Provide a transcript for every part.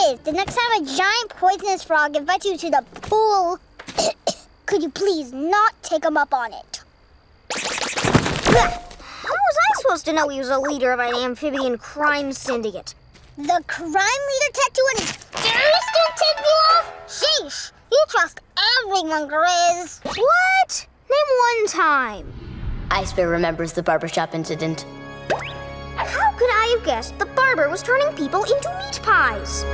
Grizz, the next time a giant poisonous frog invites you to the pool, could you please not take him up on it? How was I supposed to know he was a leader of an amphibian crime syndicate? The crime leader tattoo on his face still ticked me off? Sheesh, you trust everyone, Grizz. What? Name one time. Ice Bear remembers the barbershop incident. How could I have guessed the barber was turning people into meat pies?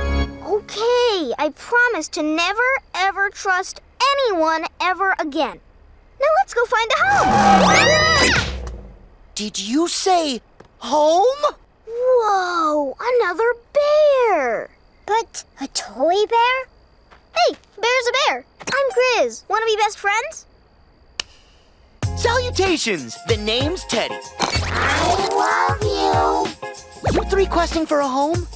Okay, I promise to never, ever trust anyone ever again. Now let's go find a home. Did you say home? Whoa, another bear. But a toy bear? Hey, bear's a bear. I'm Grizz. Want to be best friends? Salutations! The name's Teddi. I love you. You three questing for a home?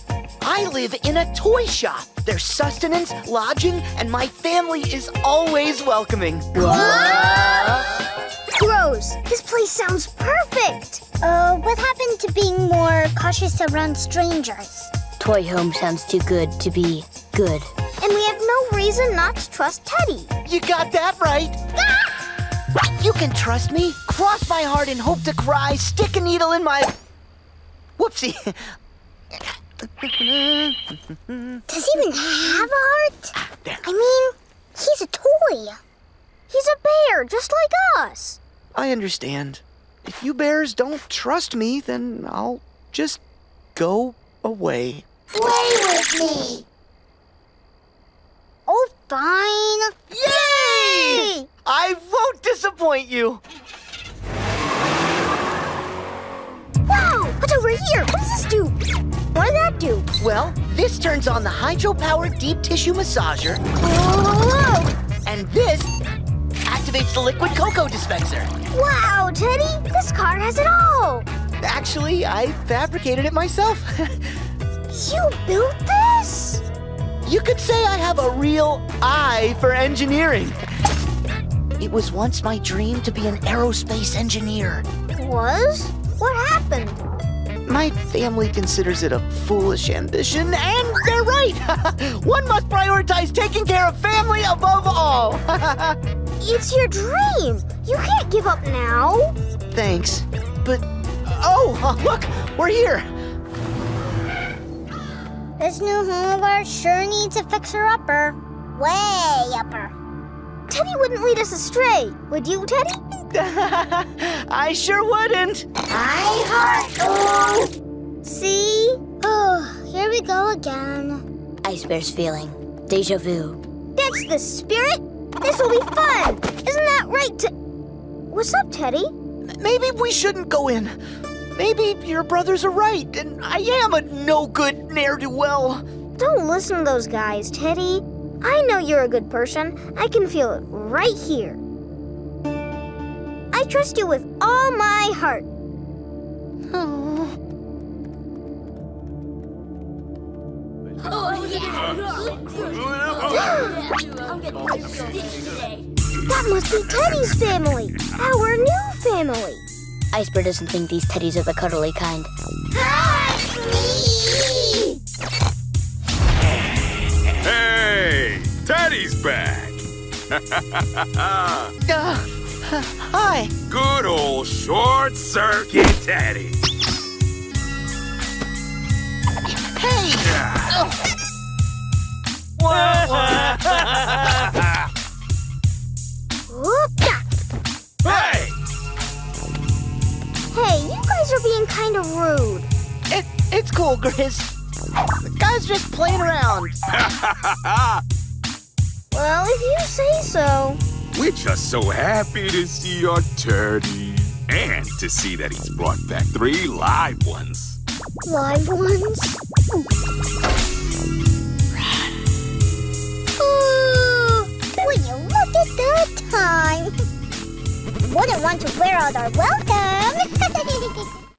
I live in a toy shop. There's sustenance, lodging, and my family is always welcoming. Gross! This place sounds perfect. What happened to being more cautious around strangers? Toy home sounds too good to be good. And we have no reason not to trust Teddi. You got that right. You can trust me, cross my heart and hope to cry, stick a needle in my... Whoopsie. Does he even have a heart? There. I mean, he's a toy. He's a bear, just like us. I understand. If you bears don't trust me, then I'll just go away. Play with me. Oh, fine. Yay! I won't disappoint you. Wow! What's over here? What does this do? What did that do? Well, this turns on the hydro-powered deep tissue massager. Whoa! And this activates the liquid cocoa dispenser. Wow, Teddi! This car has it all! Actually, I fabricated it myself. You built this? You could say I have a real eye for engineering. It was once my dream to be an aerospace engineer. Was? What happened? My family considers it a foolish ambition, and they're right. One must prioritize taking care of family above all. It's your dream. You can't give up now. Thanks. But, oh, look, we're here. This new home of ours sure needs a fixer-upper. Way upper. Teddi wouldn't lead us astray, would you, Teddi? I sure wouldn't. I heart you. See? Oh, here we go again. Ice Bear's feeling deja vu. That's the spirit. This will be fun. Isn't that right, What's up, Teddi? Maybe we shouldn't go in. Maybe your brothers are right, and I am a no-good ne'er-do-well. Don't listen to those guys, Teddi. I know you're a good person. I can feel it right here. I trust you with all my heart. Oh, yeah. That must be Teddi's family, our new family. Ice Bear doesn't think these teddies are the cuddly kind. Hey! Teddi's back! Hi! Good old short circuit Teddi! Hey! Hey! Hey, you guys are being kind of rude. It's cool, Grizz. The guy's just playing around. Well, if you say so. We're just so happy to see our Teddi. And to see that he's brought back 3 live ones. Live ones? Will you look at that time? Wouldn't want to wear out our welcome.